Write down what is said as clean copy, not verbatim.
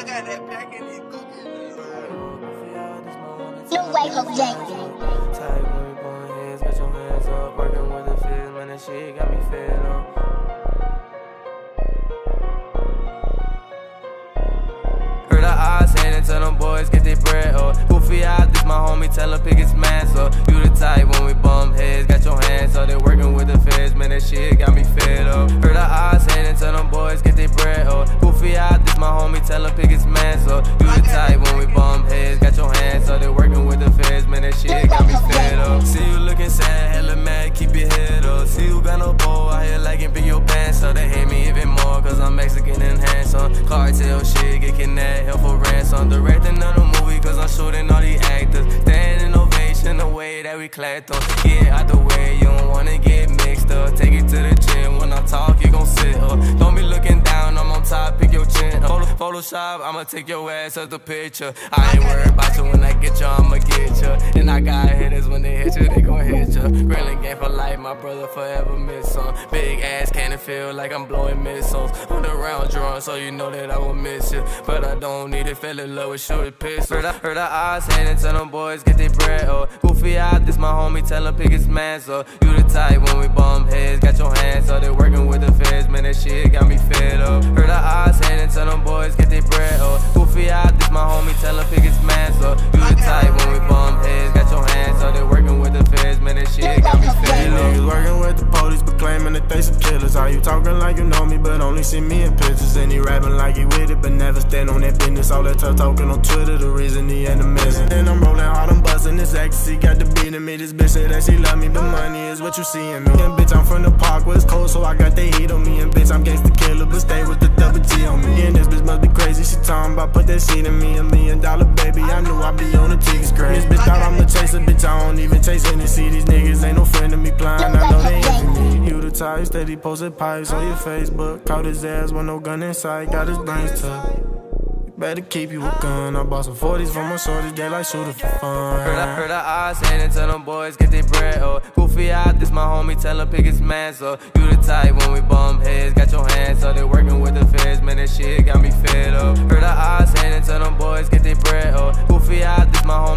I got that back in these cookies. New wave of James. Tight whip on hands, got your hands up. Working with the fizz, man, that shit got me fed up. Heard her eyes and tell them boys get their bread up. Goofy eyes, this my homie, tell her pick his mask up. You the type when we bump heads, got your hands up. They working with the fizz, man, that shit got me fed up. Heard her eyes and tell them boys get their bread up. Goofy eyes, this my homie, tell her pick his mask up. You the type when we bump heads, got your hands up. They working with the fizz, man, that shit got me fed up. See you looking sad, hella mad, keep your head up. See you got no bowl, out here liking big your pants up. They hate me even more, cause I'm Mexican and handsome. Cartel shit, get kidnapped, hell for ransom. Directing on a movie, cause I'm shooting all these actors. Standing ovation, the way that we clapped up. Get out the way, you don't wanna get mixed up. Take it to the gym, when I talk, you gon' sit up. Don't be looking down, I'm on top, pick your chin up. Photoshop, I'ma take your ass as the picture. I ain't worried about you, when I get you, I'ma get you. And I got hitters, when they hit you, they gon' hit you. Grillin' game for life, my brother forever miss some. Big ass cannon feel like I'm blowing missiles. On the round drum, so you know that I will miss you. But I don't need it, fell in love with shooting pistols. Heard her eyes handin', tell them boys get their bread up. Goofy eyes, this my homie, tell him pick his mans up. You the type when we bump heads, got your hands up. They working with the feds, man, that shit got me fed up. Heard her eyes handin', tell them boys get their bread up. Goofy eyes, this my homie, tell him pick his mans up. You the type when we bump heads, got your hands up. They working with the feds, man, that shit got me fed up. You working with the police, but claiming that they some killers. Are you talking like you know me, but only see me in pictures? And he rapping like he with it, but never stand on that business. All that tough talking on Twitter, the reason he ain't a missing. And I'm rolling hard, I'm busting this ecstasy, got the beat in me. This bitch said that she love me, but money is what you see in me. And bitch, I'm from the park where it's cold, so I got the heat on me. And bitch, I'm gangsta killer, but stay with the double G on me. And this bitch must be crazy, she talking about put that shit in me. $1 million baby, I knew I'd be on the ticket screen. This bitch thought I'm a chaser, bitch, I don't even chase Hennessy. These niggas ain't no friend of me, blind, I know they ain't me. You the type, steady posted pipes on your Facebook. Caught his ass with no gun inside, got his brains tucked. Better keep you a gun. I bought some 40s from my shorties, they like shooting for fun. Heard her eyes handin', tell them boys get their bread up. Goofy eyes, this my homie, tell him pick his mans up. You the type when we bump heads, got your hands up. They working with the feds, man, that shit got me fed up. Heard her eyes handin', tell them boys get their bread up. Goofy eyes, this my homie.